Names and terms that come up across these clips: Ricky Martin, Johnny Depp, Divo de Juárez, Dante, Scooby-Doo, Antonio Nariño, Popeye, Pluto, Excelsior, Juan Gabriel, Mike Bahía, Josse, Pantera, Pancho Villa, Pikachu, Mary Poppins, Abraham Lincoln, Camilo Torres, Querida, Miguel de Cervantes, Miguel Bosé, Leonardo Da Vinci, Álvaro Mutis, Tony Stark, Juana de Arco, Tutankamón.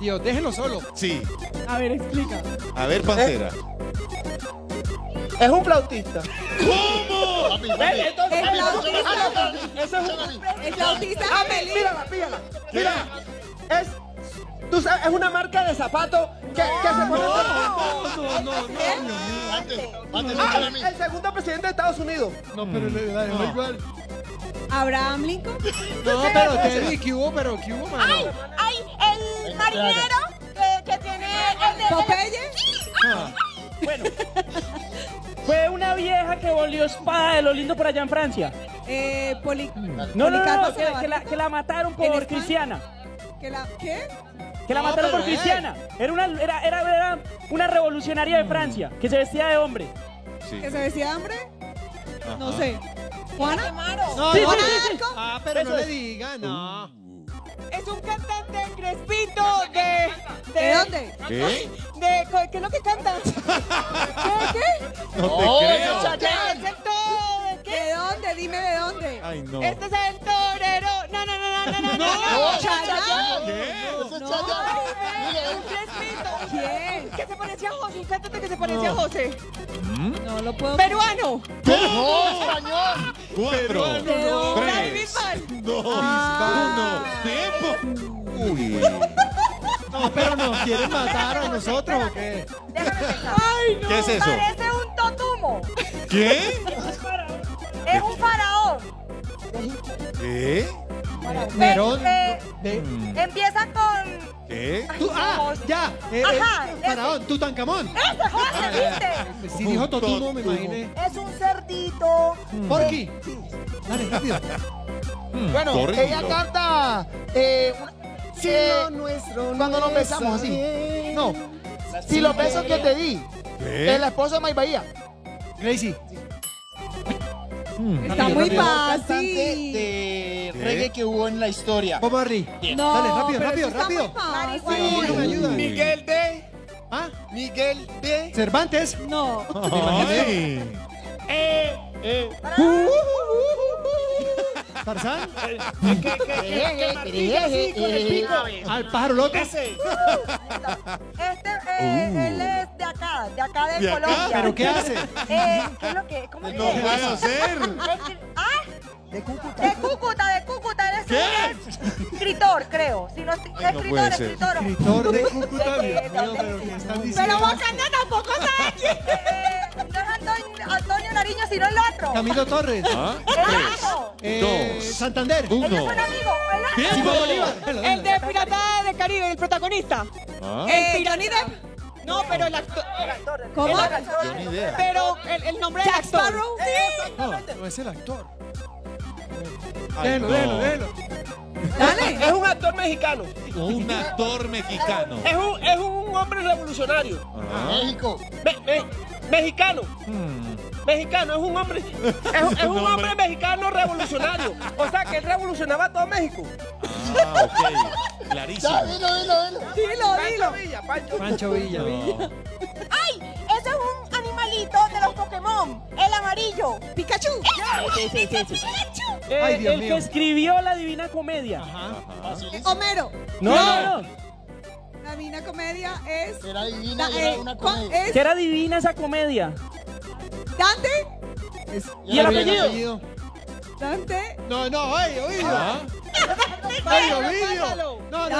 Dios, déjelo solo. Sí. A ver, explica. A ver, Pantera. Es un flautista. ¿Cómo? Papi, papi. Entonces, es flautista. Mírala, mírala. Mira, es... Tú sabes, es una marca de zapatos que se pone... No. El segundo presidente de Estados Unidos. No, pero no igual. ¿Abraham Lincoln? No, pero Teddy, ¿qué hubo, mano? ¡Ay! El marinero que tiene... ¿Popeye? Sí. Bueno. Fue una vieja que volvió espada de lo lindo por allá en Francia. Que la mataron por cristiana. ¿Qué? Que la mataron por cristiana. Era una revolucionaria de Francia que se vestía de hombre. Sí. ¿Que se vestía de hombre? Ajá. No sé. ¿Juana? No, sí, Juana de Arco. Ah, pero eso no le diga, no. Es un cantante crespito ¿De dónde? ¿Qué? ¿Qué es lo que canta? ¿Qué? No te creo. ¿De dónde? Dime de dónde. Ay, no. Este es el torero. No. ¿Chayán? ¿Qué? No. Un crespito. ¿Quién? Que se parecía a José. Un cantante que se parecía a José. No lo puedo... ¡Peruano! ¡No! ¡Español! 4, 3, 2, 1, ¡tiempo! ¡Uy! No, pero nos quieren matar a nosotros, ¿o qué? ¡Ay, no! ¿Qué es eso? Parece un totumo. ¿Qué? Es un faraón. ¿Qué? Nerón. Empieza con... ¿Qué? Ay, ya. Faraón, Tutankamón. ¡Ese Jorge, viste! Si dijo totumo, me imaginé. Es un cerdito. Porky. Sí. Dale, rápido. Bueno, corrido. Ella canta... si lo nuestro cuando nos besamos así. Bien. No. Si los besos que te di. ¿Qué? Es la esposa de Mike Bahía. Gracie. Sí. Está muy fácil. De reggae que hubo en la historia. Vamos arriba. No, dale, rápido. Marihuana. Ayuda. Miguel de... ¿Ah? Miguel de... Cervantes. No. ¿Tarzán? ¿Qué martillo así con el pico? Al pájaro loco. Él es de acá de Colombia. ¿Pero qué hace? ¿Qué es lo que? ¿Cómo que? No puede hacer. ¿Ah? De Cúcuta, él es escritor, creo. Si no, escritor. Escritor de Cúcuta. Pero Bocanda tampoco sabe quién. No es Antonio Nariño, sino el otro. Camilo Torres. 3, 2, Santander. 1. Ellos son amigos. El de Piratas del Caribe, el protagonista. Johnny Depp. No, pero el actor. ¿Cómo? Pero el nombre del actor. No, es el actor. Déjelo. Dale. Es un actor mexicano. Es un hombre revolucionario. México. Mexicano. Mexicano, es un hombre. Es un hombre mexicano revolucionario. O sea que él revolucionaba todo México. Ah, ok. Clarísimo. Ya, dilo. Pancho Villa. No. ¡Ay! Ese es un animalito de los Pokémon. El amarillo. Pikachu. Pikachu. Ay, Dios mío. Que escribió la Divina Comedia. Ajá. Homero. No. La Divina Comedia es... Era divina era una comedia. ¿Qué era divina esa comedia? ¿Dante? ¿Y el apellido? ¿Dante? No, oído. ¿Ah? ¡Oído! No, pasa.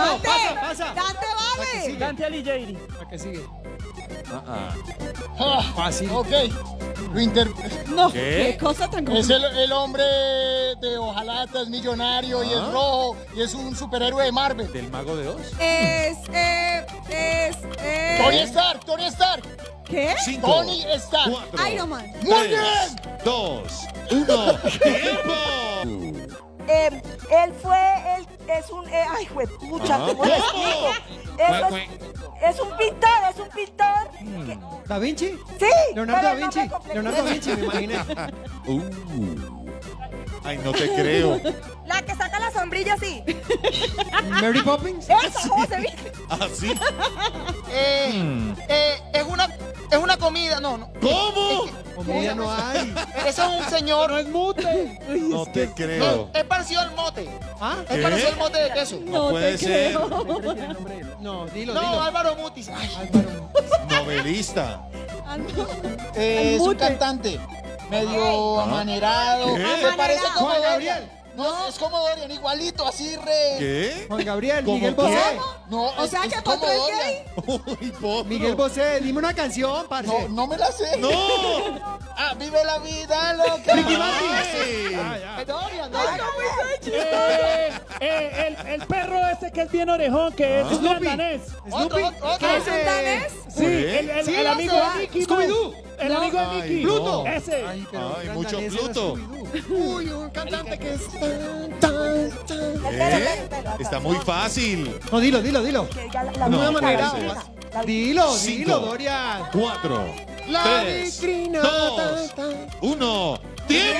¡Dante vale! Dante Alighieri. ¿A qué sigue? Fácil. Ok. No, qué cosa tan complicada. Es el hombre de hojalata, es millonario y es rojo y es un superhéroe de Marvel. ¿Del Mago de Oz? Es Tony Stark. ¿Qué? 5, Tony Stark. 4, Iron Man. 3, 2, 1. ¡Tiempo! Él fue, ay, güey, muchacho. Es un pintor. ¿Da Vinci? Sí. Leonardo Da Vinci, me imaginé. Ay, no te creo. La que saca la sombrilla, sí. ¿Mary Poppins? Esa, José, ¿viste? ¿Ah, sí? Es una comida, no. ¿Cómo? Comida no hay. Eso es un señor. No es mute. No te creo. Es parecido al mote. ¿Ah? ¿Es parecido al mote de queso? No puede ser. No, dilo. No, Álvaro Mutis. Novelista. Es un cantante. Medio amanerado. Me parece como Gabriel. No, es como Dorian, igualito, así re... ¿Qué? Juan Gabriel, Miguel Bosé. No, o sea, que como Dorian. Uy, poco. Miguel Bosé, dime una canción, parce. No, no me la sé. ¡No! Ah, vive la vida loca. ¡Ricky Martin! Dorian, Dorian. El perro ese que es bien orejón, que es un danés. ¿Snoopy? ¿Qué es un danés? Sí, el amigo de Mickey. Scooby-Doo. El amigo de Mickey. Pluto. Ese. Ay, mucho Pluto. Uy, un cantante que es está muy fácil. No, dilo. No, manera. Dilo, Dorian. 4, 3, 2, 1. ¡Tiempo!